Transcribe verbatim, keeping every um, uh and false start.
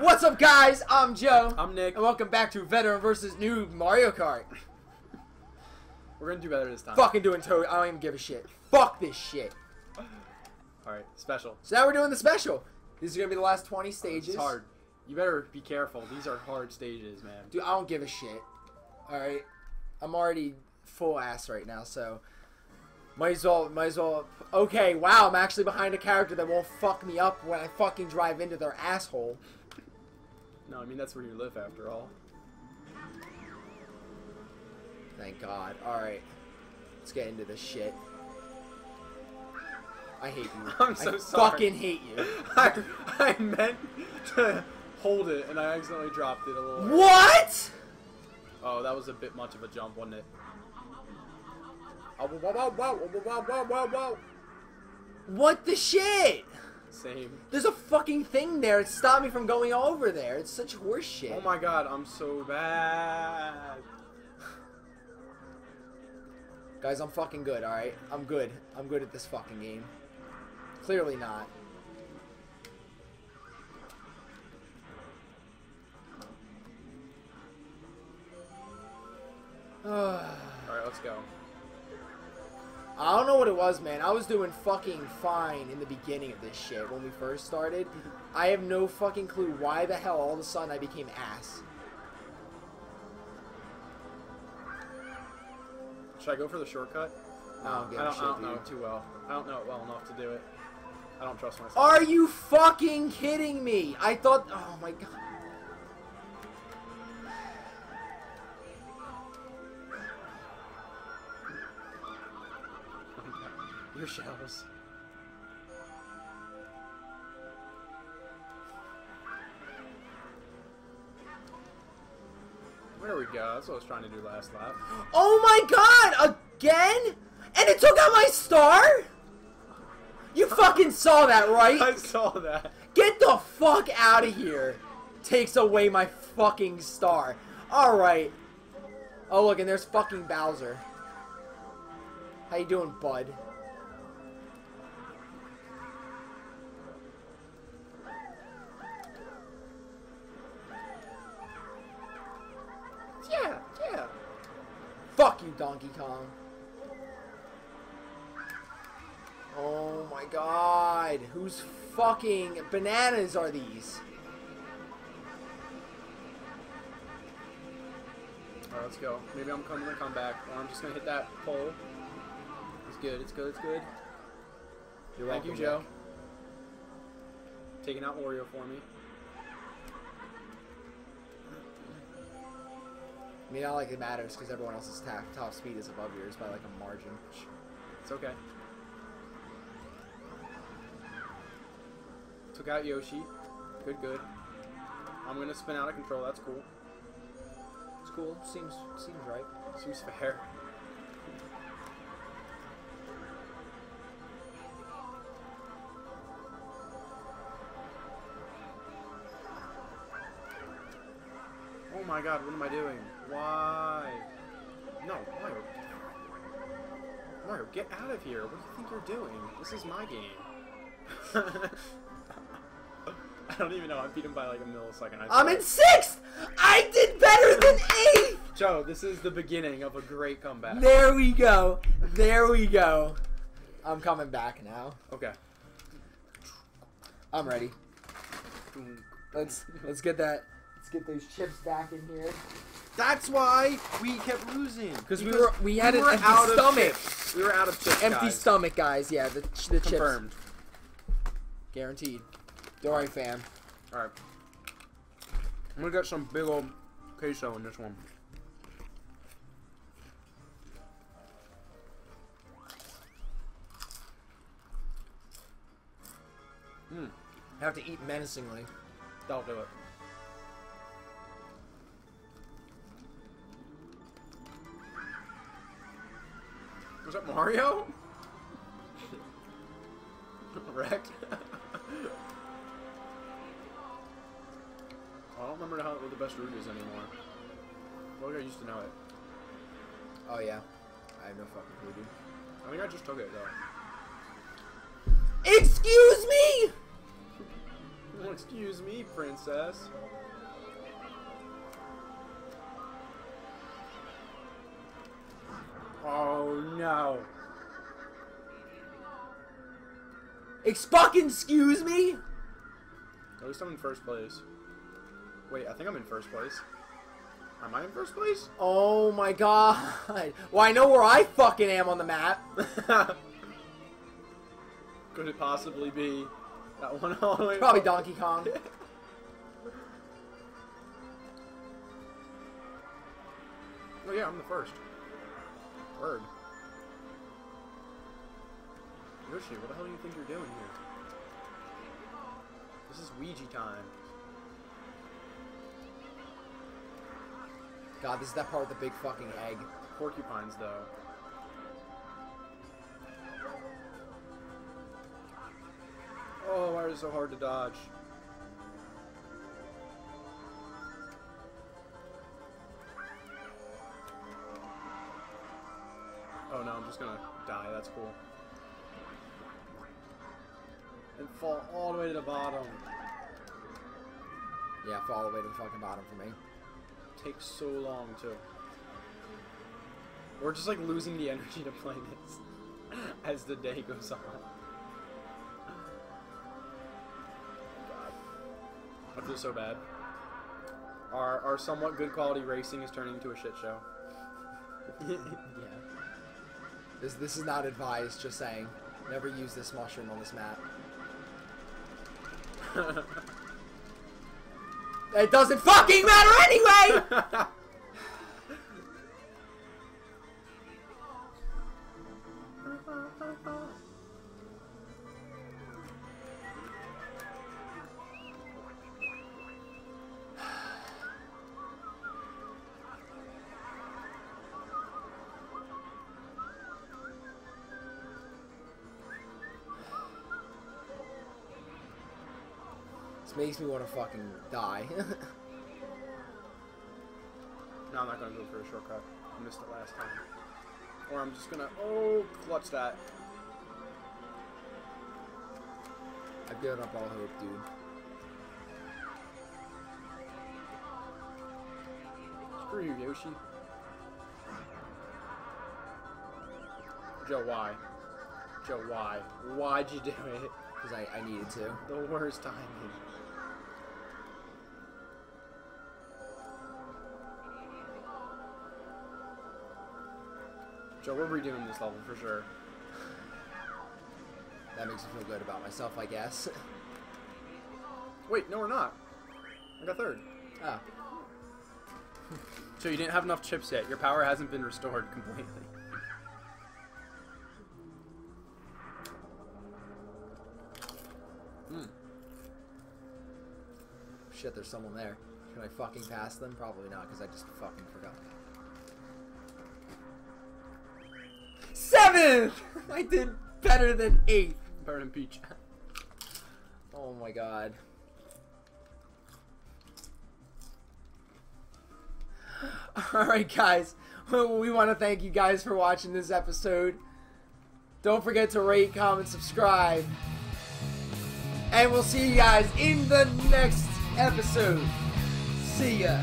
What's up, guys? I'm Joe. I'm Nick. And welcome back to Veteran versus New Mario Kart. We're gonna do better this time. Fucking doing Toad. I don't even give a shit. Fuck this shit. Alright, special. So now we're doing the special. These are gonna be the last twenty stages. It's hard. You better be careful. These are hard stages, man. Dude, I don't give a shit. Alright. I'm already full ass right now, so might as well, might as well. Okay, wow, I'm actually behind a character that won't fuck me up when I fucking drive into their asshole. No, I mean, that's where you live after all. Thank God. Alright. Let's get into this shit. I hate you. I'm so I sorry. I fucking hate you. I, I meant to hold it, and I accidentally dropped it a little. What? Early. Oh, that was a bit much of a jump, wasn't it? Oh, wow, wow, wow, wow, wow, wow, wow. What the shit? Same. There's a fucking thing there. It stopped me from going over there. It's such horse shit. Oh my God, I'm so bad. Guys, I'm fucking good, alright? I'm good. I'm good at this fucking game. Clearly not. Alright, let's go. I don't know what it was, man. I was doing fucking fine in the beginning of this shit when we first started. I have no fucking clue why the hell all of a sudden I became ass. Should I go for the shortcut? I don't, give I don't, a shit, I don't know it too well. I don't know it well enough to do it. I don't trust myself. Are you fucking kidding me? I thought... Oh my God. Your shells. There we go. That's what I was trying to do last lap. Oh my God! Again? And it took out my star? You fucking saw that, right? I saw that. Get the fuck out of here. Takes away my fucking star. Alright. Oh look, and there's fucking Bowser. How you doing, bud? Yeah, yeah. Fuck you, Donkey Kong. Oh my God. Whose fucking bananas are these? Alright, let's go. Maybe I'm coming to come back. Or I'm just gonna hit that pole. It's good, it's good, it's good. You're Thank welcome, you, Joe. Nick. Taking out Oreo for me. I mean, not like it matters because everyone else's top, top speed is above yours by like a margin. It's okay. Took out Yoshi. Good, good. I'm gonna spin out of control. That's cool. It's cool. Seems seems right. Seems fair. Oh my God, what am I doing? Why? No, Mario. Mario, get out of here. What do you think you're doing? This is my game. I don't even know. I beat him by like a millisecond. I I'm in sixth! I did better than eighth! Joe, this is the beginning of a great comeback. There we go. There we go. I'm coming back now. Okay. I'm ready. Let's, let's get that. Let's get those chips back in here. That's why we kept losing. Because we were we had we an empty stomach. We were out of chips. Empty guys. stomach, guys. Yeah, the the Confirmed. chips. Confirmed. Guaranteed. All right, fam. All right. I'm gonna get some big old queso in this one. Hmm. Have to eat menacingly. That'll do it. Was that Mario? Wrecked. I don't remember how the best route is anymore. Well, I used to know it. Oh yeah, I have no fucking clue, dude. I I think I just took it, though. Excuse me! Well, excuse me, princess. Oh, no. Ex fucking excuse me! At least I'm in first place. Wait, I think I'm in first place. Am I in first place? Oh my god. Well, I know where I fucking am on the map. Could it possibly be that one all the way? Probably Donkey Kong. Oh yeah, I'm the first. Word. Yoshi, what the hell do you think you're doing here? This is Ouija time. God, this is that part with the big fucking egg. Porcupines, though. Oh, why is it so hard to dodge? Oh no, I'm just gonna die, that's cool. And fall all the way to the bottom. Yeah, fall all the way to the fucking bottom for me. Takes so long to. We're just like losing the energy to play this as the day goes on. God. I feel so bad. Our our somewhat good quality racing is turning into a shit show. Yeah. This this is not advised. Just saying. Never use this mushroom on this map. It doesn't fucking matter anyway! This makes me want to fucking die. No, I'm not going to go for a shortcut. I missed it last time. Or I'm just going to... Oh, clutch that. I've given up all hope, dude. Screw you, Yoshi. Joe, why? Joe, why? Why'd you do it? Because I, I needed to. The worst timing. Joe, we're redoing this level for sure. That makes me feel good about myself, I guess. Wait, no we're not. I got third. Ah. So you didn't have enough chips yet. Your power hasn't been restored completely. Hmm. Shit, there's someone there. Can I fucking pass them? Probably not, because I just fucking forgot. Seventh! I did better than eighth. Better than Peach. Oh my god. Alright guys, we want to thank you guys for watching this episode. Don't forget to rate, comment, subscribe. And we'll see you guys in the next episode. See ya.